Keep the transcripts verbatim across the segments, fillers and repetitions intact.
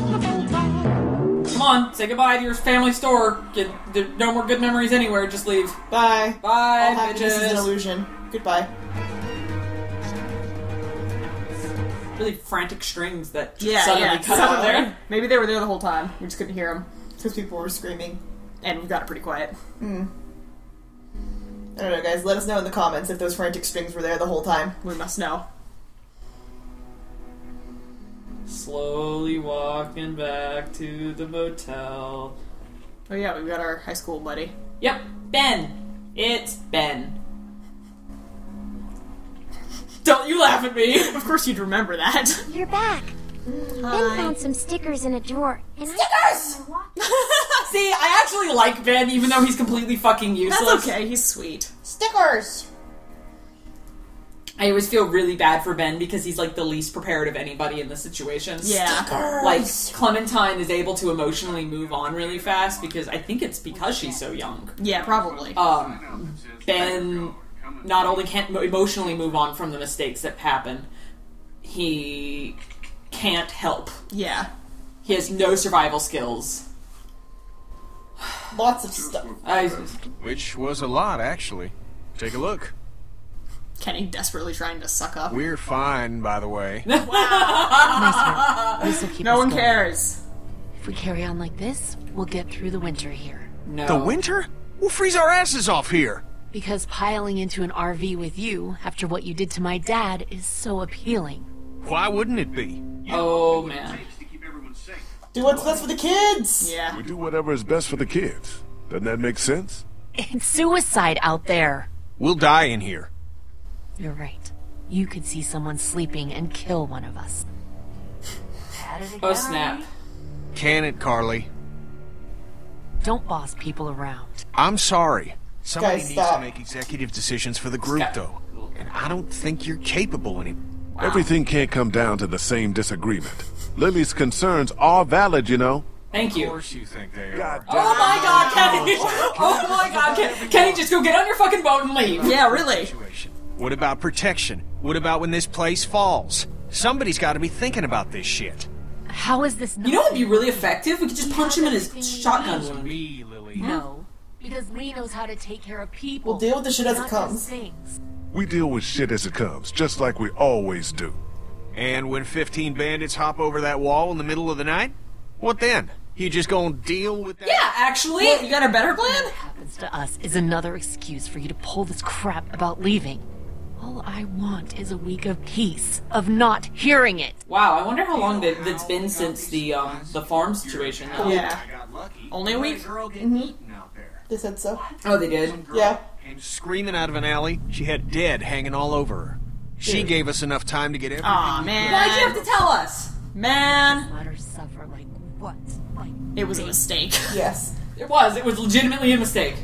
Come on, say goodbye to your family store. Get, get no more good memories anywhere. Just leave. Bye. Bye. All happiness is an illusion. Goodbye. Really frantic strings that just yeah, suddenly yeah. cut so, out there. Maybe they were there the whole time. We just couldn't hear them because people were screaming, and we got it pretty quiet. Mm. I don't know, guys. Let us know in the comments if those frantic strings were there the whole time. We must know. Slowly walking back to the motel. Oh yeah, we've got our high school buddy. Yep, Ben. It's Ben. Don't you laugh at me! Of course you'd remember that. You're back. Ben found some stickers in a drawer. And stickers! I See, I actually like Ben, even though he's completely fucking useless. That's okay, he's sweet. Stickers! I always feel really bad for Ben because he's like the least prepared of anybody in this situation. Yeah. Stickers. Like, Clementine is able to emotionally move on really fast because I think it's because she's so young. Yeah, probably. Um, Ben... not only can't emotionally move on from the mistakes that happen, he can't help. Yeah. He has no survival skills. Lots of stuff. I, Which was a lot, actually. Take a look. Kenny desperately trying to suck up. We're fine, by the way. Wow. Nice work. No one cares. If we carry on like this, we'll get through the winter here. No. The winter? We'll freeze our asses off here. Because piling into an R V with you, after what you did to my dad, is so appealing. Why wouldn't it be? Oh, man. Do what's best for the kids! Yeah. We do whatever is best for the kids. Doesn't that make sense? It's suicide out there. We'll die in here. You're right. You could see someone sleeping and kill one of us. Oh, snap. Can it, Carly? Don't boss people around. I'm sorry. Somebody Guys, needs to make executive decisions for the group, though. And I don't think you're capable anymore. Wow. Everything can't come down to the same disagreement. Lily's concerns are valid, you know. Thank you. Of course you think they are. Oh my god, Kenny! Oh my god, Kenny! Kenny, just go get on your fucking boat and leave. Yeah, really. What about protection? What about when this place falls? Somebody's got to be thinking about this shit. How is this? You know what would be really effective? We could just punch him in his shotgun. Wound. Me, Lily. No. Because Lee knows how to take care of people. We'll deal with the shit as it comes. We deal with shit as it comes, just like we always do. And when fifteen bandits hop over that wall in the middle of the night, what then? You just gonna deal with that? Yeah, actually, well, you got a better plan? What happens to us is another excuse for you to pull this crap about leaving. All I want is a week of peace, of not hearing it. Wow, I wonder how long that, that's been since the um, the farm situation. Though. Yeah, only a week. Mm-hmm. They said so. Oh, they did? Yeah. And screaming out of an alley, she had dead hanging all over her. She Dude. gave us enough time to get everything. Aw, man. Why'd you have to tell us? Man. Let her suffer like what? Like it was a mistake. Yes. It was. It was legitimately a mistake.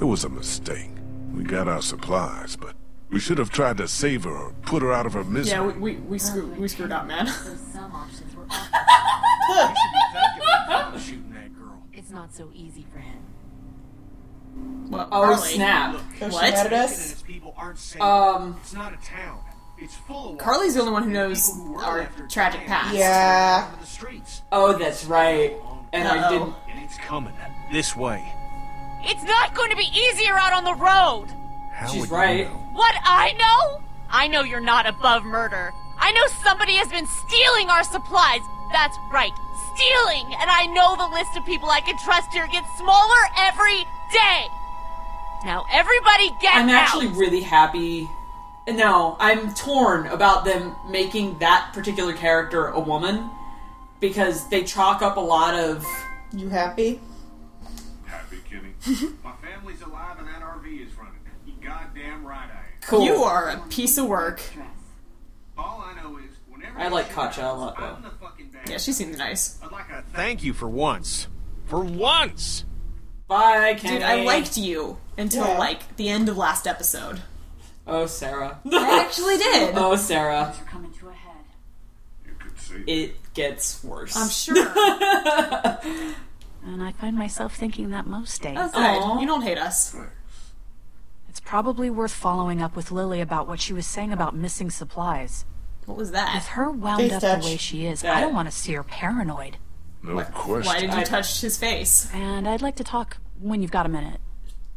It was a mistake. We got our supplies, but we should have tried to save her or put her out of her misery. Yeah, we, we, we, screw, we screwed up, man. Some options were shooting that girl. It's not so easy for him. Well, oh Carly. snap! So what? At us? Um, it's not a town. It's full of Carly's the only one who knows who our tragic past. Yeah. Oh, that's right. And uh -oh. I didn't. And it's coming this way. It's not going to be easier out on the road. How She's right. You know? What I know? I know you're not above murder. I know somebody has been stealing our supplies. That's right, stealing. And I know the list of people I can trust here gets smaller every day. Now everybody get out! I'm actually out. really happy. No, I'm torn about them making that particular character a woman because they chalk up a lot of... You happy? Happy, Kenny. My family's alive and that R V is running. You goddamn right I am. Cool. You are a piece of work. All I know is whenever I like Katja a lot, though. Yeah, she seems nice. I'd like a thank you for once. For once! Bye, Kenny. Dude, I liked you until, yeah. like, the end of last episode. Oh, Sarah. I actually did. Oh, Sarah. Are coming to a head. You could see. It gets worse. I'm sure. And I find myself thinking that most days. Oh, good. You don't hate us. It's probably worth following up with Lily about what she was saying about missing supplies. What was that? With her wound face up touch. The way she is, yeah. I don't want to see her paranoid. No what? question. Why did you touch his face? And I'd like to talk when you've got a minute.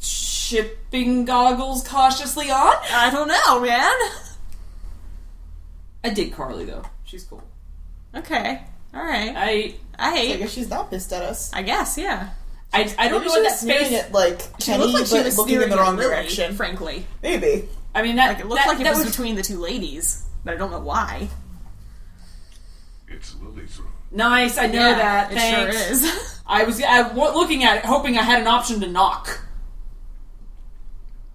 Shipping goggles cautiously on? I don't know, man. I dig Carly, though. She's cool. Okay. All right. I... I hate... So I guess she's not pissed at us. I guess, yeah. I, I don't Maybe know what that space... It like she Kenny, looked like she was looking in the wrong direction, really, frankly. Maybe. I mean, that... Like, it looked that, like it was, was between the two ladies, but I don't know why. It's Lily's room. Nice, I know yeah, that. Thanks. It sure is. I was I, looking at it, hoping I had an option to knock.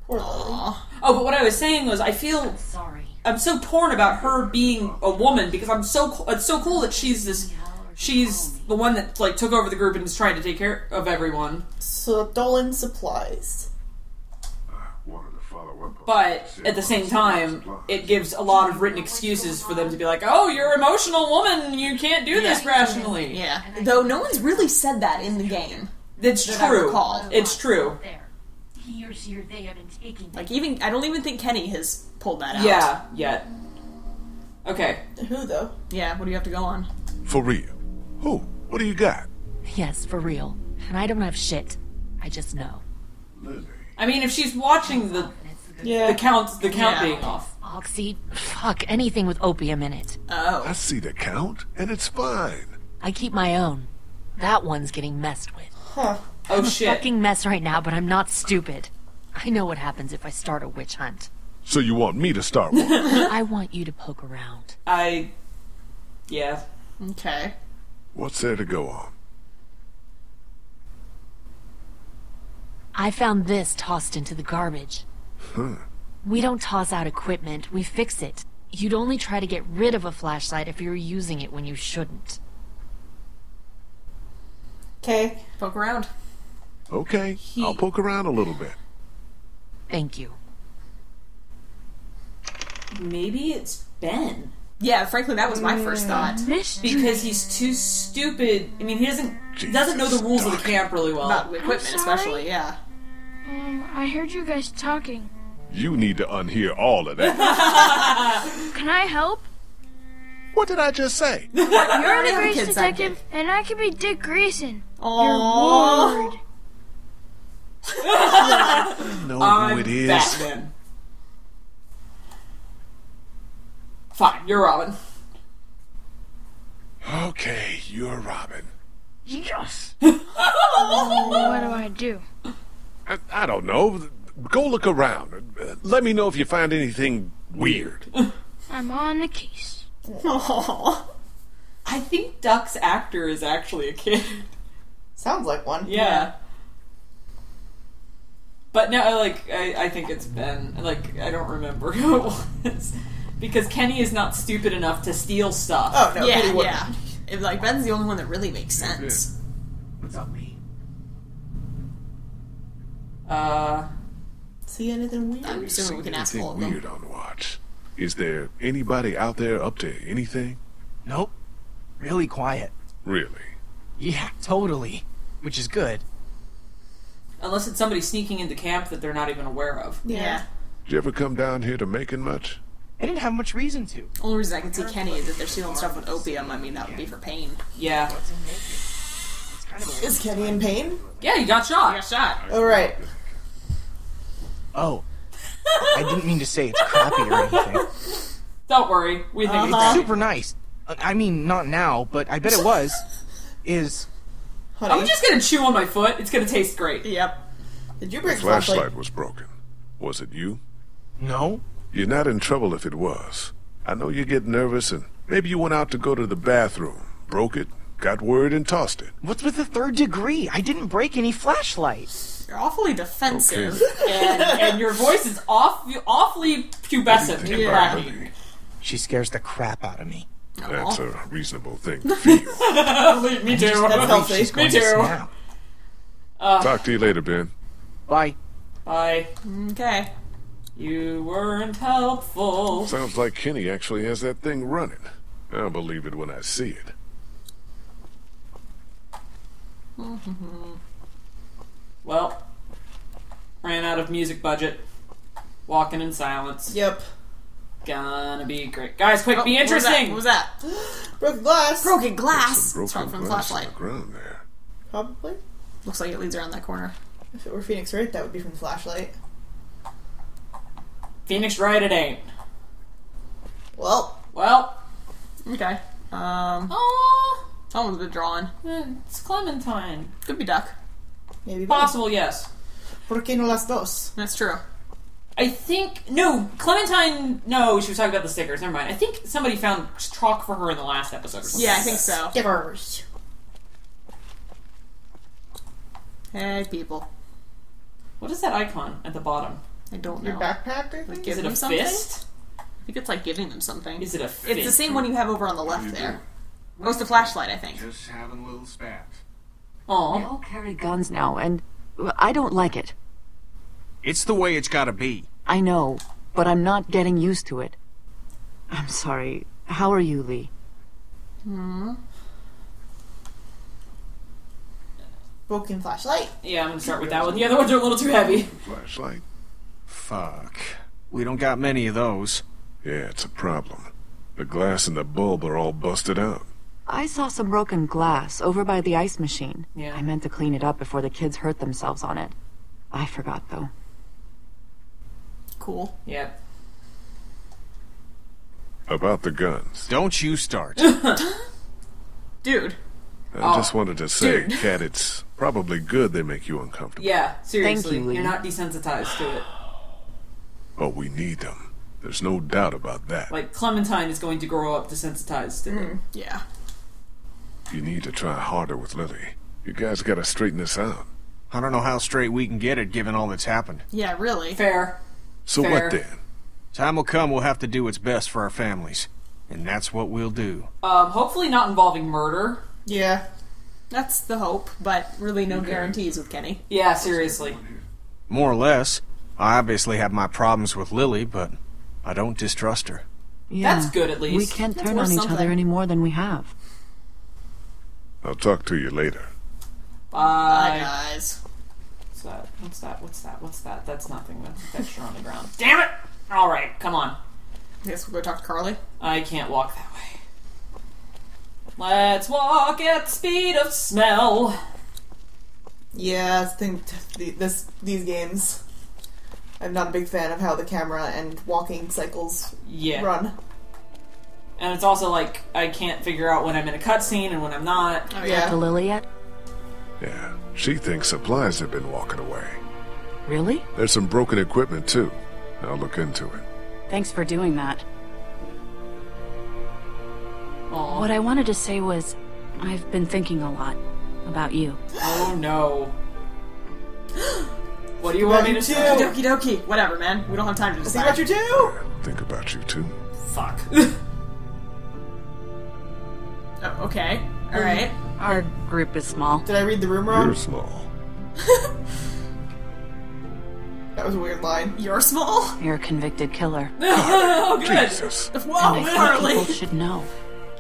Poor Lily. Oh, but what I was saying was I feel... I'm sorry. I'm so torn about her being a woman because I'm so... It's so cool that she's this... She's the one that, like, took over the group and is trying to take care of everyone. Stolen supplies. But, at the same time, it gives a lot of written excuses for them to be like, oh, you're an emotional woman, you can't do yeah, this rationally. Yeah. Though no one's really said that in the game. It's true. It's true. Like, even, I don't even think Kenny has pulled that out. Yeah, yet. Okay. Who, though? Yeah, what do you have to go on? For real. Who? What do you got? Yes, for real. And I don't have shit. I just know. Lily. I mean, if she's watching the... Yeah. The count, the count yeah. being off. Oxy, fuck, anything with opium in it. Oh. I see the count, and it's fine. I keep my own. That one's getting messed with. Huh. Oh, I'm shit. I'm a fucking mess right now, but I'm not stupid. I know what happens if I start a witch hunt. So you want me to start one? I want you to poke around. I... Yeah. Okay. What's there to go on? I found this tossed into the garbage. Huh. We don't toss out equipment, we fix it. You'd only try to get rid of a flashlight if you're using it when you shouldn't. Okay, poke around. Okay, he... I'll poke around a little bit. Thank you. Maybe it's Ben. Yeah, frankly, that was my first thought. Because he's too stupid. I mean, he doesn't Jesus doesn't know the rules Duck. of the camp really well. Not equipment, especially, yeah. Um, I heard you guys talking. You need to unhear all of that. Can I help? What did I just say? You're the Grace detective, and I can be Dick Grayson. Oh. You're bored. I know I'm who it is. Batman. Fine, you're Robin. Okay, you're Robin. Yes. Oh, what do I do? I, I don't know. Go look around. Let me know if you find anything weird. I'm on the case. Aww. I think Duck's actor is actually a kid. Sounds like one. Yeah. yeah. But now, like, I, I think it's Ben. Like, I don't remember who it was. Because Kenny is not stupid enough to steal stuff. Oh, no. Yeah, yeah. If, like, Ben's the only one that really makes sense. What's up, me? Uh, see anything weird? I'm assuming we can ask all of them. Weird on watch. Is there anybody out there up to anything? Nope. Really quiet. Really? Yeah, totally. Which is good. Unless it's somebody sneaking into camp that they're not even aware of. Yeah. yeah. Did you ever come down here to Macon much? I didn't have much reason to. The only reason I can see Kenny is that they're stealing stuff with opium. I mean, that would be for pain. Yeah. Is Kenny in pain? Yeah, you got shot. You got shot. All right. Oh, I didn't mean to say it's crappy or anything. Don't worry, we think uh-huh. it's crappy. Super nice. I mean, not now, but I bet it was. Is Honey? I'm just gonna chew on my foot. It's gonna taste great. Yep. Did you break the flashlight? Flashlight was broken. Was it you? No. You're not in trouble if it was. I know you get nervous, and maybe you went out to go to the bathroom, broke it, got worried, and tossed it. What's with the third degree? I didn't break any flashlights. You're awfully defensive, okay. and, and your voice is off, awfully pubescent. Yeah. She scares the crap out of me. That's a reasonable thing to feel. Me too. That's Me too. Uh, Talk to you later, Ben. Bye. Bye. Okay. You weren't helpful. Sounds like Kenny actually has that thing running. I'll believe it when I see it. Mm-hmm. Well, ran out of music budget. Walking in silence. Yep. Gonna be great. Guys, quick, oh, be interesting! What was that? What was that? Broken glass! Broken glass! Broken it's from glass flashlight. The ground there. Probably. Looks like it leads around that corner. If it were Phoenix Wright, that would be from the flashlight. Phoenix Wright it ain't. Well. Well. Okay. Um. Aww. Someone's been drawing. It's Clementine. Could be Duck. Maybe. Possible, both. Yes. ¿Por qué no las dos? That's true. I think... No, Clementine... No, she was talking about the stickers. Never mind. I think somebody found chalk for her in the last episode or something. Yeah, I think so. Stickers. Hey, people. What is that icon at the bottom? I don't know. Your backpack, I think? Is it a fist? I think it's like giving them something. Is it a fist? It's the same one you have over on the left there. It was the flashlight, I think. Just having a little spat. Aw. They all carry guns now, and I don't like it. It's the way it's gotta be. I know, but I'm not getting used to it. I'm sorry. How are you, Lee? Hmm. Broken flashlight. Yeah, I'm gonna start with that one. The other ones are a little too heavy. Flashlight. Fuck. We don't got many of those. Yeah, it's a problem. The glass and the bulb are all busted out. I saw some broken glass over by the ice machine. Yeah. I meant to clean it up before the kids hurt themselves on it. I forgot, though. Cool. Yeah. About the guns. Don't you start. Dude. I oh. just wanted to say, Dude. Kat, it's probably good they make you uncomfortable. Yeah, seriously. Thank you, Lee. You're not desensitized to it. Oh, we need them. There's no doubt about that. Like, Clementine is going to grow up desensitized to mm. it. Yeah. You need to try harder with Lily. You guys gotta straighten this out. I don't know how straight we can get it, given all that's happened. Yeah, really. Fair. So Fair. What then? Time will come, we'll have to do what's best for our families. And that's what we'll do. Um, hopefully not involving murder. Yeah. That's the hope, but really no okay. guarantees with Kenny. Yeah, seriously. More or less. I obviously have my problems with Lily, but I don't distrust her. Yeah. That's good, at least. We can't that's turn on something. each other any more than we have. I'll talk to you later. Bye. Bye, guys. What's that? What's that? What's that? What's that? That's nothing. That's a texture on the ground. Damn it! All right, come on. I guess we'll go talk to Carly. I can't walk that way. Let's walk at the speed of smell. Yeah, I think this, these games. I'm not a big fan of how the camera and walking cycles yeah. run. And it's also like, I can't figure out when I'm in a cutscene and when I'm not. Oh, yeah. Talk to Lily yet? Yeah, she thinks supplies have been walking away. Really? There's some broken equipment, too. I'll look into it. Thanks for doing that. Aww. What I wanted to say was, I've been thinking a lot about you. Oh, no. What do you want me to do? Doki doki. Whatever, man. We don't have time to decide. See what you do? Think about you, too. Fuck. Oh, okay. All right. Our group is small. Did I read the room wrong? You're small. That was a weird line. You're small? You're a convicted killer. Oh, good. Jesus. Whoa, and I think people should know.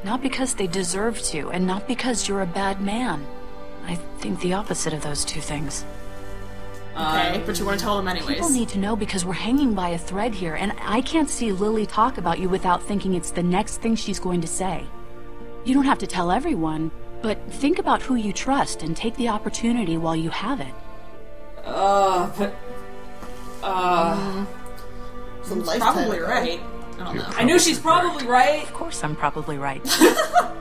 Not because they deserve to, and not because you're a bad man. I think the opposite of those two things. Okay, um, but you want to tell them anyways. People need to know because we're hanging by a thread here, and I can't see Lily talk about you without thinking it's the next thing she's going to say. You don't have to tell everyone, but think about who you trust and take the opportunity while you have it. Uh, but... Uh... She's probably though. right. I don't know. I knew she's probably right. right. Of course I'm probably right.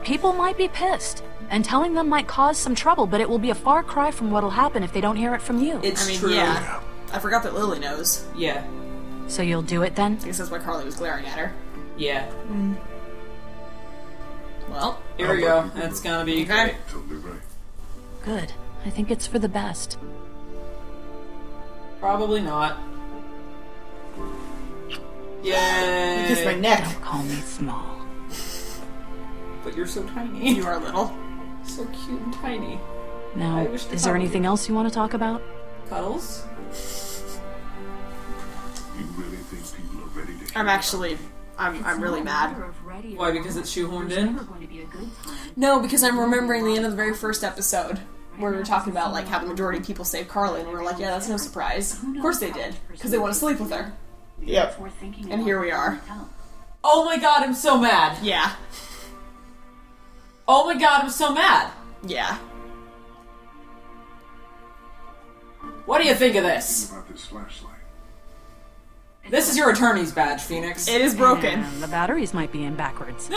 People might be pissed, and telling them might cause some trouble, but it will be a far cry from what'll happen if they don't hear it from you. It's I mean, true. Yeah. yeah. I forgot that Lily knows. Yeah. So you'll do it then? I guess that's why Carly was glaring at her. Yeah. Mm. Well, here we go. That's gonna be okay. great. Good. I think it's for the best. Probably not. Yay! You kissed my neck. Don't call me small. But you're so tiny. You are little. So cute and tiny. Now, is there anything else you want to talk about? Cuddles? You really think people are ready to I'm actually... I'm, I'm really mad. Why, because it's shoehorned in? No, because I'm remembering the end of the very first episode where we were talking about like how the majority of people saved Carly, and we were like, yeah, that's no surprise. Of course they did, because they want to sleep with her. Yep. And here we are. Oh my god, I'm so mad. Yeah. Oh my god, I'm so mad. Yeah. What do you think of this? About this flashlight. This is your attorney's badge, Phoenix. It is broken. And the batteries might be in backwards.